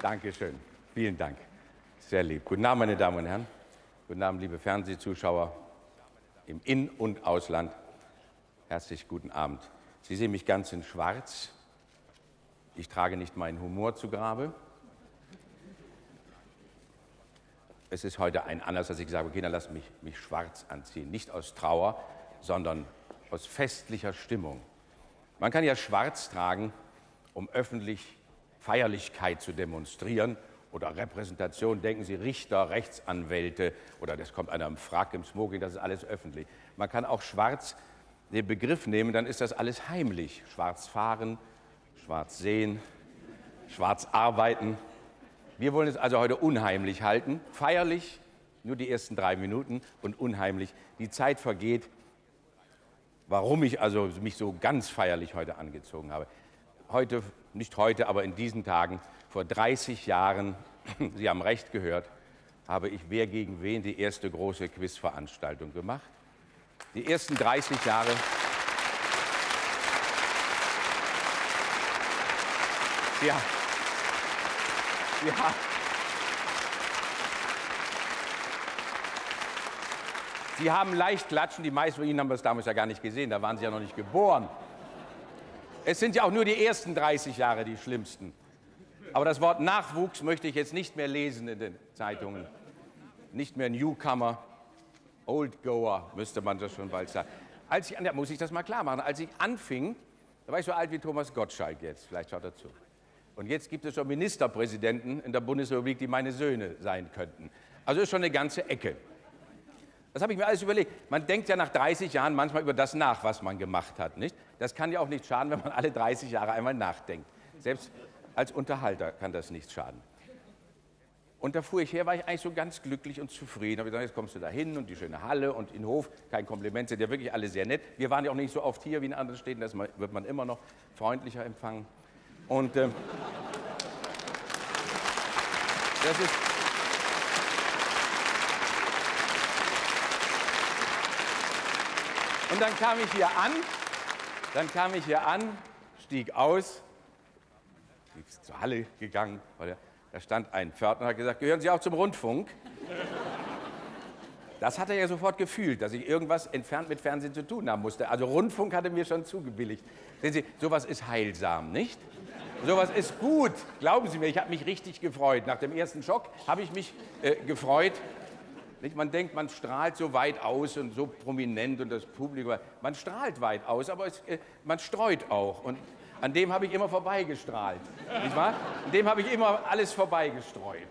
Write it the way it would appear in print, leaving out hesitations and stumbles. Dankeschön. Vielen Dank. Sehr lieb. Guten Abend, meine Damen und Herren. Guten Abend, liebe Fernsehzuschauer im In- und Ausland. Herzlich guten Abend. Sie sehen mich ganz in Schwarz. Ich trage nicht meinen Humor zu Grabe. Es ist heute ein Anlass, als ich sage, Kinder, lasst mich schwarz anziehen. Nicht aus Trauer, sondern aus festlicher Stimmung. Man kann ja schwarz tragen, um öffentlich Feierlichkeit zu demonstrieren oder Repräsentation. Denken Sie, Richter, Rechtsanwälte oder das kommt einer im Frack, im Smoking, das ist alles öffentlich. Man kann auch schwarz den Begriff nehmen, dann ist das alles heimlich. Schwarz fahren, schwarz sehen, schwarz arbeiten. Wir wollen es also heute unheimlich halten. Feierlich, nur die ersten 3 Minuten und unheimlich. Die Zeit vergeht. Warum ich also mich so ganz feierlich heute angezogen habe. Heute, nicht heute, aber in diesen Tagen, vor 30 Jahren, Sie haben recht gehört, habe ich Wer gegen wen die erste große Quizveranstaltung gemacht. Die ersten 30 Jahre. Ja. Ja. Sie haben leicht klatschen, die meisten von Ihnen haben das damals ja gar nicht gesehen, da waren Sie ja noch nicht geboren. Es sind ja auch nur die ersten 30 Jahre die schlimmsten. Aber das Wort Nachwuchs möchte ich jetzt nicht mehr lesen in den Zeitungen. Nicht mehr Newcomer, Oldgoer müsste man das schon bald sagen. Da muss ich das mal klar machen, als ich anfing, da war ich so alt wie Thomas Gottschalk jetzt, vielleicht schaut er zu. Und jetzt gibt es schon Ministerpräsidenten in der Bundesrepublik, die meine Söhne sein könnten. Also ist schon eine ganze Ecke. Das habe ich mir alles überlegt. Man denkt ja nach 30 Jahren manchmal über das nach, was man gemacht hat, nicht? Das kann ja auch nicht schaden, wenn man alle 30 Jahre einmal nachdenkt. Selbst als Unterhalter kann das nicht schaden. Und da fuhr ich her, war ich eigentlich so ganz glücklich und zufrieden. Habe gesagt, jetzt kommst du da hin und die schöne Halle und in den Hof. Kein Kompliment, sind ja wirklich alle sehr nett. Wir waren ja auch nicht so oft hier wie in anderen Städten, das wird man immer noch freundlicher empfangen. Und das ist... Und dann kam ich hier an, stieg aus, ich bin zur Halle gegangen, weil da stand ein Pförtner und hat gesagt, gehören Sie auch zum Rundfunk? Das hat er ja sofort gefühlt, dass ich irgendwas entfernt mit Fernsehen zu tun haben musste. Also Rundfunk hatte mir schon zugebilligt. Sehen Sie, sowas ist heilsam, nicht? Sowas ist gut, glauben Sie mir, ich habe mich richtig gefreut. Nach dem ersten Schock habe ich mich gefreut. Nicht? Man denkt, man strahlt so weit aus und so prominent und das Publikum, man strahlt weit aus, aber man streut auch. Und an dem habe ich immer vorbeigestrahlt, nicht wahr? An dem habe ich immer alles vorbeigestreut.